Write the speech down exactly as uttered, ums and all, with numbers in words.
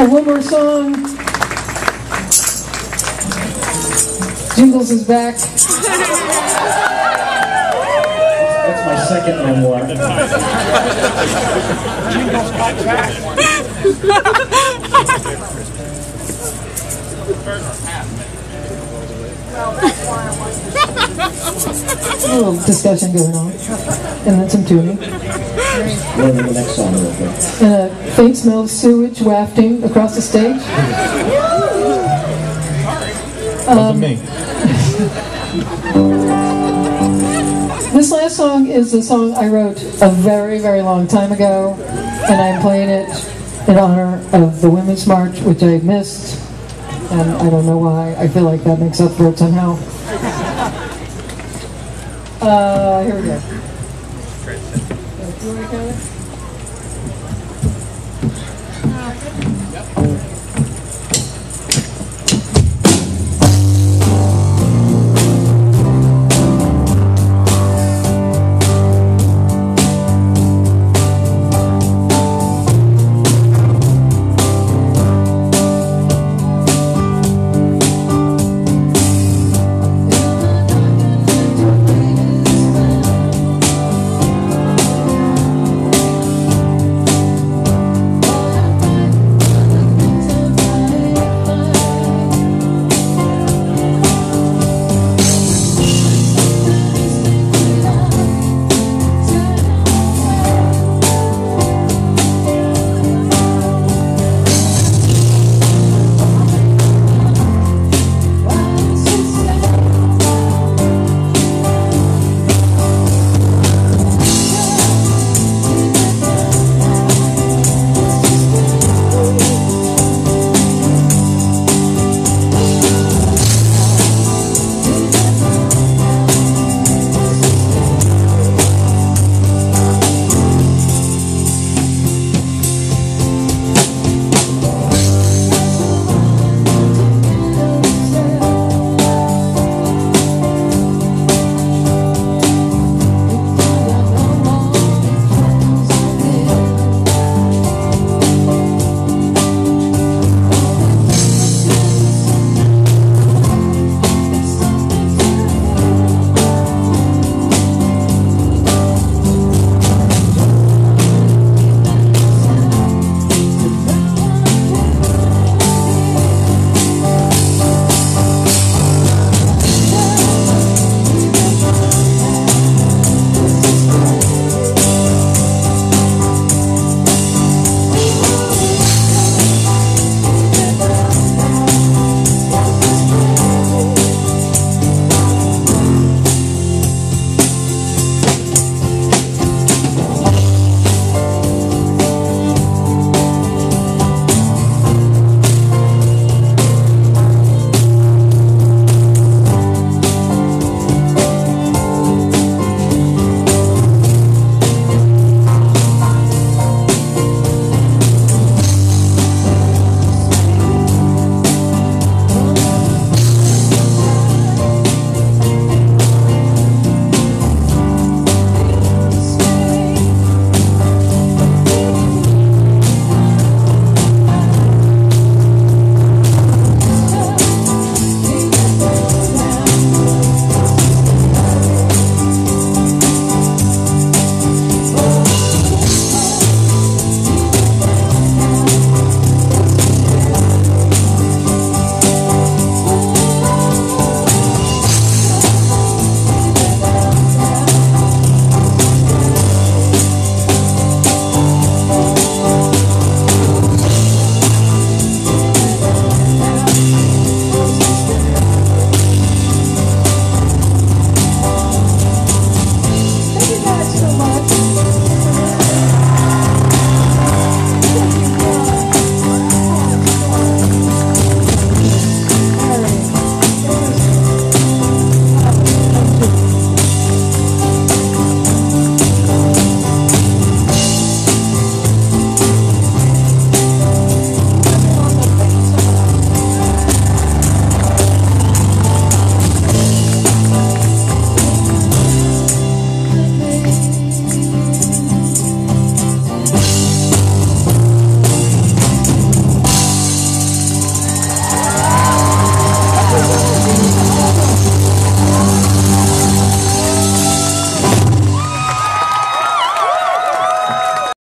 And one more song. Jingles is back. That's my second memoir. Jingles got back. A little discussion going on. And then some tuning. The next song real quick. Uh, faint smell of sewage wafting across the stage. Um, me. This last song is a song I wrote a very, very long time ago, and I'm playing it in honor of the Women's March, which I missed, and I don't know why. I feel like that makes up for it somehow. Uh, here we go. Do you want to go?